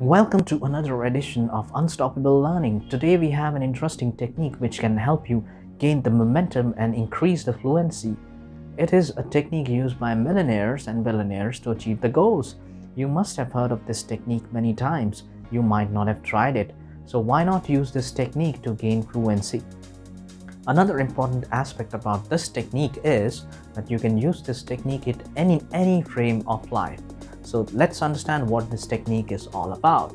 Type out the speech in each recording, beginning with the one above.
Welcome to another edition of Unstoppable Learning. Today we have an interesting technique which can help you gain the momentum and increase the fluency. It is a technique used by millionaires and billionaires to achieve the goals. You must have heard of this technique many times. You might not have tried it. So why not use this technique to gain fluency? Another important aspect about this technique is that you can use this technique at any frame of life. So let's understand what this technique is all about.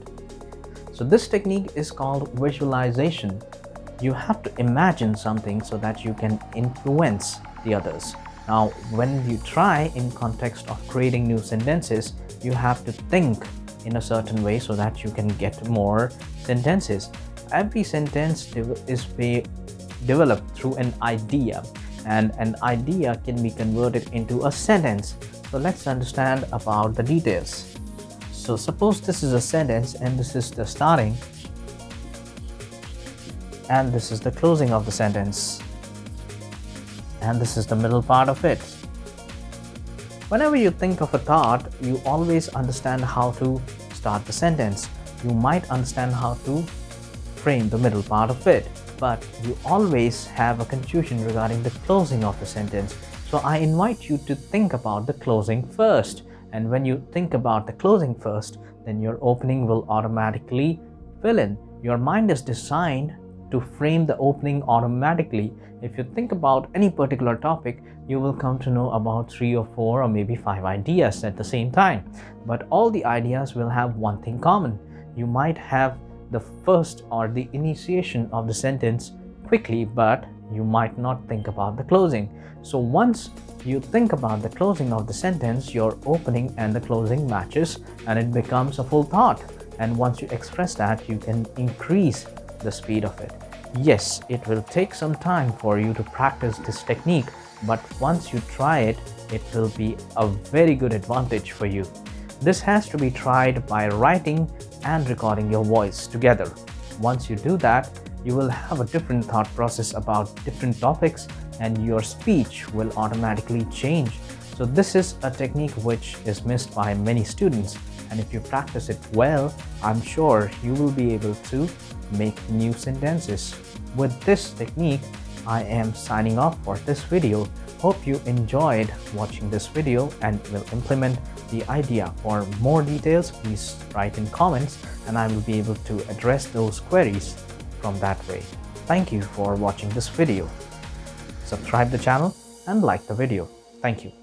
So this technique is called visualization. You have to imagine something so that you can influence the others. Now, when you try in context of creating new sentences, you have to think in a certain way so that you can get more sentences. Every sentence is developed through an idea, and an idea can be converted into a sentence. So let's understand about the details. So suppose this is a sentence and this is the starting and this is the closing of the sentence and this is the middle part of it. Whenever you think of a thought, you always understand how to start the sentence. You might understand how to frame the middle part of it, but you always have a confusion regarding the closing of the sentence. So I invite you to think about the closing first, and when you think about the closing first, then your opening will automatically fill in. Your mind is designed to frame the opening automatically. If you think about any particular topic, you will come to know about 3 or 4 or maybe 5 ideas at the same time. But all the ideas will have one thing common. You might have the first or the initiation of the sentence quickly, but you might not think about the closing. So once you think about the closing of the sentence, your opening and the closing matches and it becomes a full thought. And once you express that, you can increase the speed of it. Yes, it will take some time for you to practice this technique, but once you try it, it will be a very good advantage for you. This has to be tried by writing and recording your voice together. Once you do that, you will have a different thought process about different topics and your speech will automatically change. So this is a technique which is missed by many students, and if you practice it well, I'm sure you will be able to make new sentences. With this technique, I am signing off for this video. Hope you enjoyed watching this video and will implement the idea. For more details, please write in comments and I will be able to address those queries from that way. Thank you for watching this video. Subscribe the channel and like the video. Thank you.